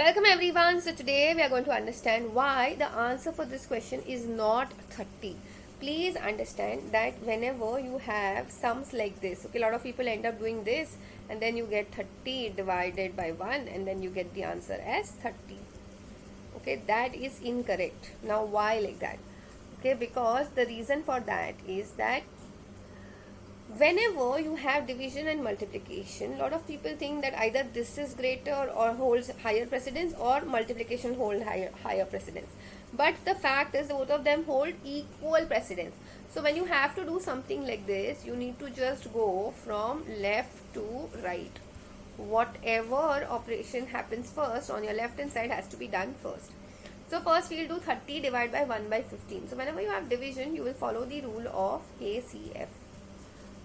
Welcome everyone. So today we are going to understand why the answer for this question is not 30. Please understand that whenever you have sums like this, okay, a lot of people end up doing this and then you get 30 divided by 1 and then you get the answer as 30. Okay, that is incorrect. Now why like that? Okay, because the reason for that is that whenever you have division and multiplication, a lot of people think that either this is greater or holds higher precedence or multiplication holds higher precedence. But the fact is both of them hold equal precedence. So when you have to do something like this, you need to just go from left to right. Whatever operation happens first on your left hand side has to be done first. So first we will do 30 divided by 1 by 15. So whenever you have division, you will follow the rule of KCF,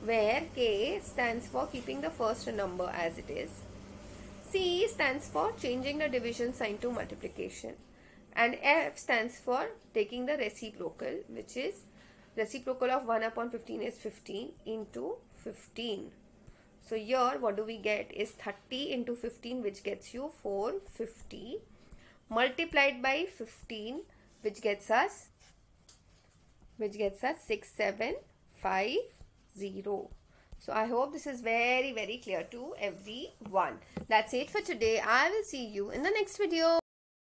where K stands for keeping the first number as it is, C stands for changing the division sign to multiplication, and F stands for taking the reciprocal, which is reciprocal of 1 upon 15 is 15 into 15. So here what do we get is 30 into 15, which gets you 450, multiplied by 15, which gets us 6750. So I hope this is very, very clear to everyone. That's it for today. I will see you in the next video.